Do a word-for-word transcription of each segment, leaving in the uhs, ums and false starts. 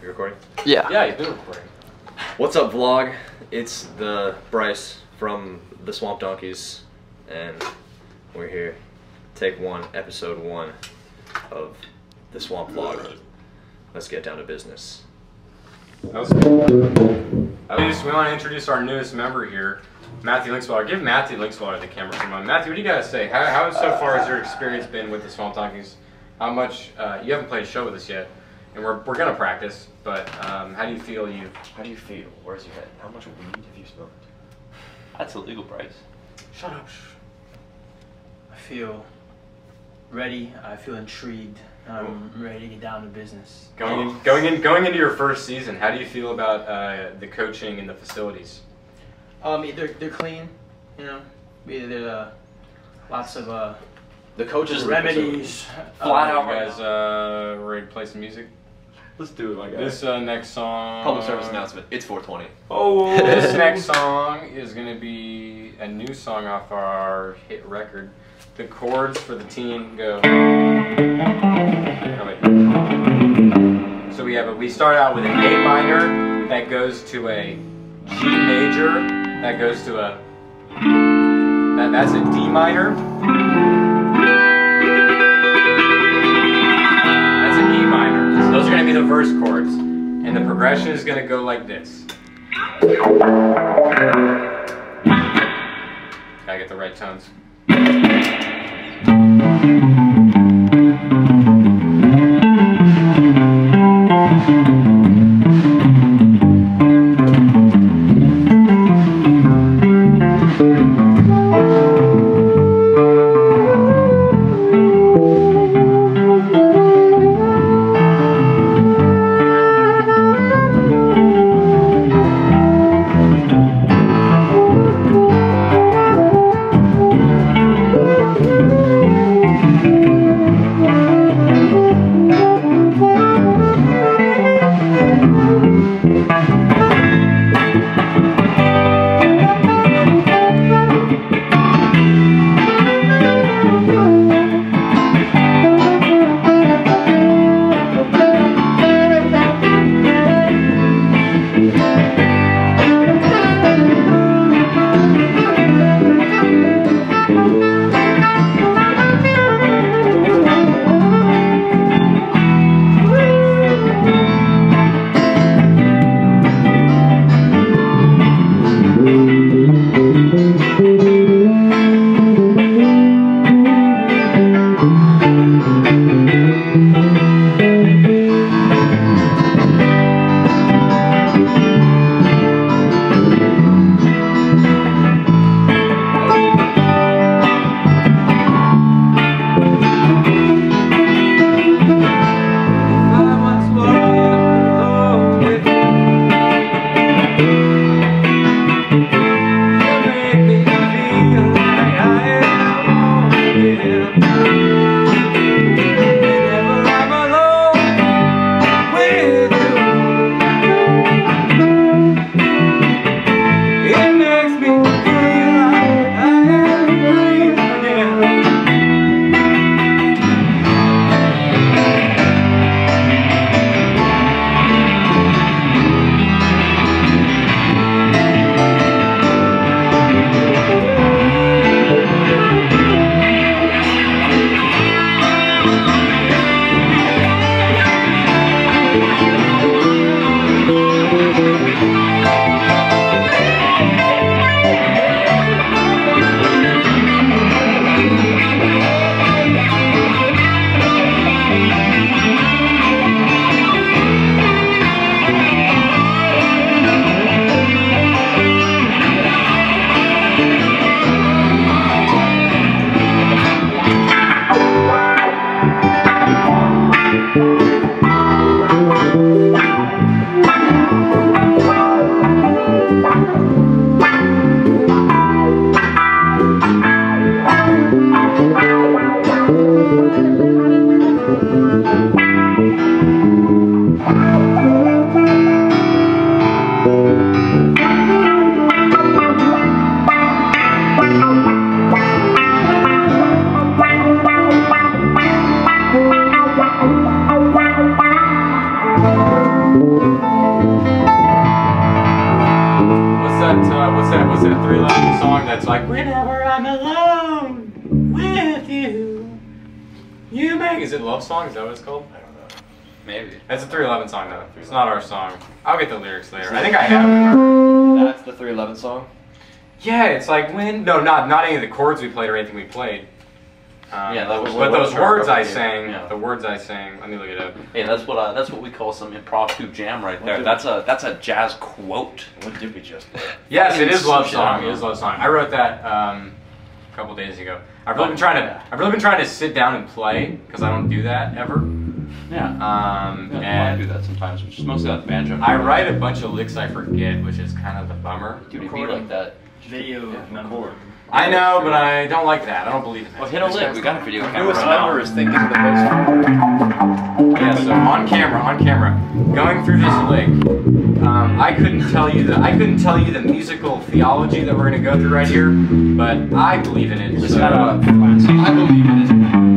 You recording? Yeah. Yeah, you do recording. What's up, vlog? It's the Bryce from The Swamp Donkeys, and we're here. Take one, episode one of The Swamp Vlog. Let's get down to business. That was good. At least we want to introduce our newest member here, Matthew Lynxwiler. Give Matthew Lynxwiler the camera for a moment. Matthew, what do you guys say? How, how so far has your experience been with The Swamp Donkeys? How much, uh, you haven't played a show with us yet, and we're, we're going to practice, but um, how do you feel you... How do you feel? Where's your head? How much weed have you smoked? That's illegal, Bryce. Shut up. I feel ready, I feel intrigued, I'm cool. Ready to get down to business. Going in, going in, going into your first season, how do you feel about uh, the coaching and the facilities? Um, they're, they're clean, you know, there's uh, lots of... Uh, The coaches remedies. Flat out, guys. Uh, we're ready to play some music. Let's do it, my guy. This uh, next song. Public service announcement. It's four twenty. Oh, this next song is gonna be a new song off our hit record. The chords for the team go. Oh, wait. So we have a. We start out with an A minor that goes to a G major that goes to a. That, that's a D minor. Those are going to be the verse chords, and the progression is going to go like this. Gotta get the right tones. Thank you. what's that, what's that three eleven song that's like, whenever I'm alone with you, you make... Is it a love song? Is that what it's called? I don't know. Maybe. That's a three eleven song though. It's not our song. I'll get the lyrics later. I think I have it. That's the three eleven song? Yeah, it's like when... No, not not any of the chords we played or anything we played. Um, yeah, that was, but those words I sang, yeah. the words I sang. Let me look it up. Hey, that's what uh, that's what we call some impromptu jam right there. That's we, a that's a jazz quote. What did we just? Play? Yes, it is love song. It is love song. I wrote that um, a couple days ago. I've really been trying to I've really been trying to sit down and play because I don't do that ever. Yeah. Um, yeah, and I do that sometimes, which is mostly on banjo. I write a bunch of licks I forget, which is kind of the bummer. Dude, it'd be like that video yeah, number. I know, but I don't like that. I don't believe in that. Well, hit a lick. We got a video camera. Newest number is thinking of the most. Yeah, so on camera, on camera, going through this lick, um, I couldn't tell you the I couldn't tell you the musical theology that we're gonna go through right here, but I believe in it. So I believe in it.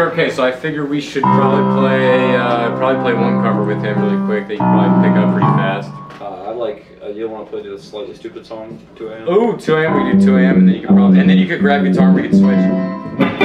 Okay, so I figure we should probably play uh, probably play one cover with him really quick that you can probably pick up pretty fast. Uh, I like, uh, you want to play the Slightly Stoopid song, two A M? Oh, two A M, we can do two A M and then you can probably, and then you could grab guitar and we can switch.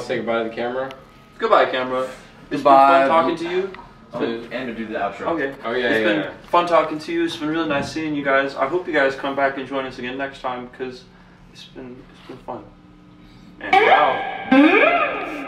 Say goodbye to the camera. Goodbye, camera. It's goodbye. Been fun talking to you. It's been, oh, and to do the outro. Okay. Oh yeah. It's yeah, been yeah. fun talking to you. It's been really nice seeing you guys. I hope you guys come back and join us again next time because it's been it's been fun. And wow.